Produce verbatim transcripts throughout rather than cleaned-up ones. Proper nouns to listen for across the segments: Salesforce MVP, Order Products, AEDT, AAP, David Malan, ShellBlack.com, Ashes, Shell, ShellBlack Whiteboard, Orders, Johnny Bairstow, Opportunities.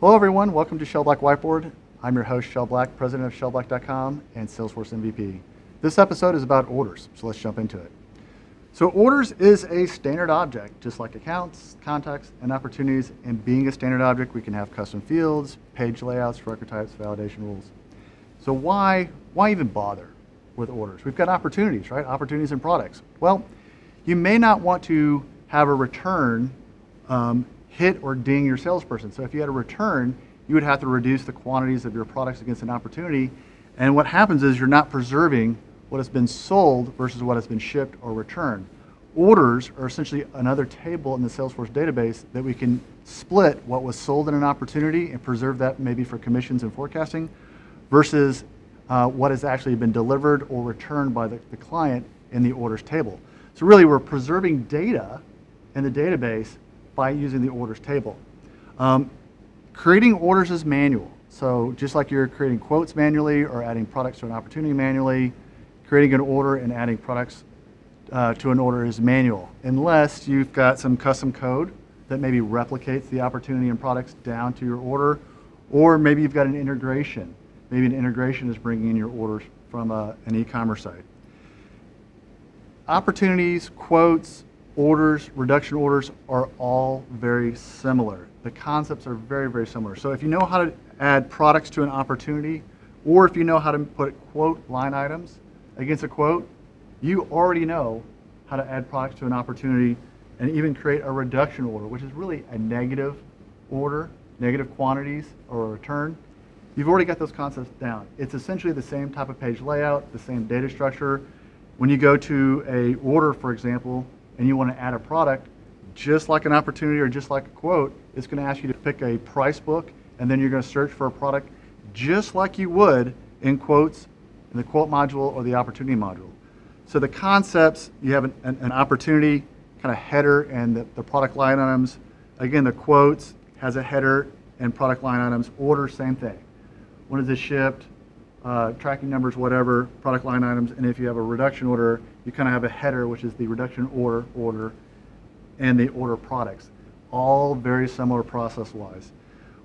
Hello everyone, welcome to ShellBlack Whiteboard. I'm your host, ShellBlack, president of shell black dot com and Salesforce M V P. This episode is about orders, so let's jump into it. So orders is a standard object, just like accounts, contacts, and opportunities. And being a standard object, we can have custom fields, page layouts, record types, validation rules. So why, why even bother with orders? We've got opportunities, right? Opportunities and products. Well, you may not want to have a return um, hit or ding your salesperson. So if you had a return, you would have to reduce the quantities of your products against an opportunity. And what happens is you're not preserving what has been sold versus what has been shipped or returned. Orders are essentially another table in the Salesforce database that we can split what was sold in an opportunity and preserve that maybe for commissions and forecasting versus uh, what has actually been delivered or returned by the, the client in the orders table. So really we're preserving data in the database by using the orders table. Um, creating orders is manual. So just like you're creating quotes manually or adding products to an opportunity manually, creating an order and adding products uh, to an order is manual, unless you've got some custom code that maybe replicates the opportunity and products down to your order, or maybe you've got an integration. Maybe an integration is bringing in your orders from a, an e-commerce site. Opportunities, quotes, orders, reduction orders are all very similar. The concepts are very, very similar. So if you know how to add products to an opportunity, or if you know how to put quote line items against a quote, you already know how to add products to an opportunity and even create a reduction order, which is really a negative order, negative quantities or a return. You've already got those concepts down. It's essentially the same type of page layout, the same data structure. When you go to a order, for example, and you want to add a product, just like an opportunity or just like a quote, it's going to ask you to pick a price book, and then you're going to search for a product just like you would in quotes, in the quote module or the opportunity module. So the concepts, you have an, an, an opportunity kind of header and the, the product line items. Again, the quotes has a header and product line items. Order, same thing. When is it shipped? Uh, tracking numbers, whatever, product line items. And if you have a reduction order, you kind of have a header, which is the reduction order, order, and the order products. All very similar process-wise,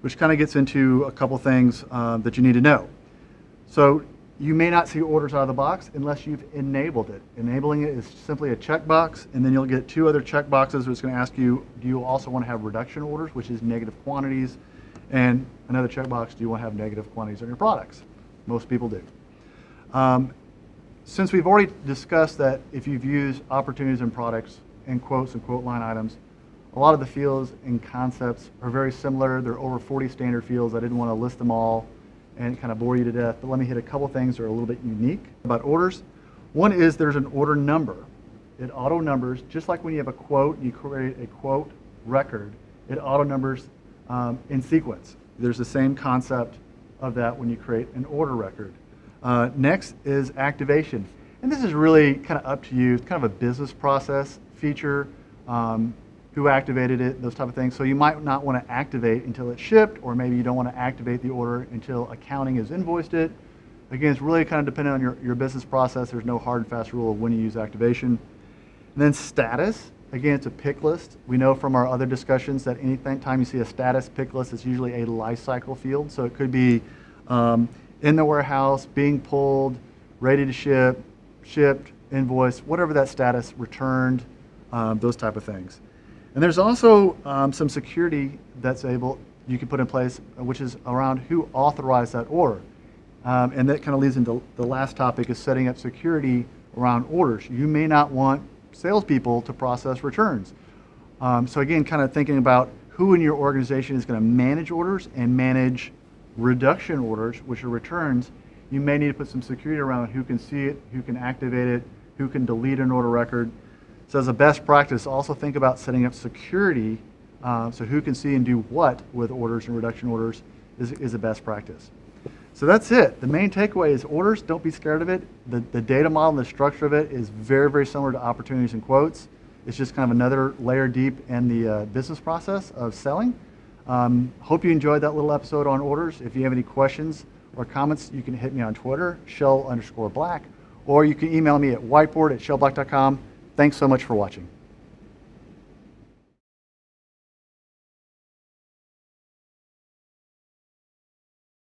which kind of gets into a couple things uh, that you need to know. So you may not see orders out of the box unless you've enabled it. Enabling it is simply a checkbox, and then you'll get two other checkboxes which is going to ask you, do you also want to have reduction orders, which is negative quantities, and another checkbox, do you want to have negative quantities on your products? Most people do. Um, since we've already discussed that if you've used opportunities and products and quotes and quote line items, a lot of the fields and concepts are very similar. There are over forty standard fields. I didn't want to list them all and kind of bore you to death, but let me hit a couple things that are a little bit unique about orders. One is there's an order number. It auto numbers, just like when you have a quote, you create a quote record, it auto numbers um, in sequence. There's the same concept of that when you create an order record. Uh, next is activation. And this is really kind of up to you, it's kind of a business process feature, um, who activated it, those type of things. So you might not want to activate until it's shipped, or maybe you don't want to activate the order until accounting has invoiced it. Again, it's really kind of dependent on your, your business process. There's no hard and fast rule of when you use activation. And then status, again, it's a pick list. We know from our other discussions that anytime you see a status pick list, it's usually a life cycle field. So it could be um, in the warehouse, being pulled, ready to ship, shipped, invoiced, whatever that status, returned, um, those type of things. And there's also um, some security that's able, you can put in place, which is around who authorized that order. Um, and that kind of leads into the last topic is setting up security around orders. You may not want salespeople to process returns. Um, so again, kind of thinking about who in your organization is going to manage orders and manage reduction orders, which are returns. You may need to put some security around who can see it, who can activate it, who can delete an order record. So as a best practice, also think about setting up security, uh, so who can see and do what with orders and reduction orders is, is a best practice. So that's it. The main takeaway is orders, don't be scared of it. The, the data model and the structure of it is very, very similar to opportunities and quotes. It's just kind of another layer deep in the uh, business process of selling. Um, hope you enjoyed that little episode on orders. If you have any questions or comments, you can hit me on Twitter, shell underscore black, or you can email me at whiteboard at shell black dot com. Thanks so much for watching.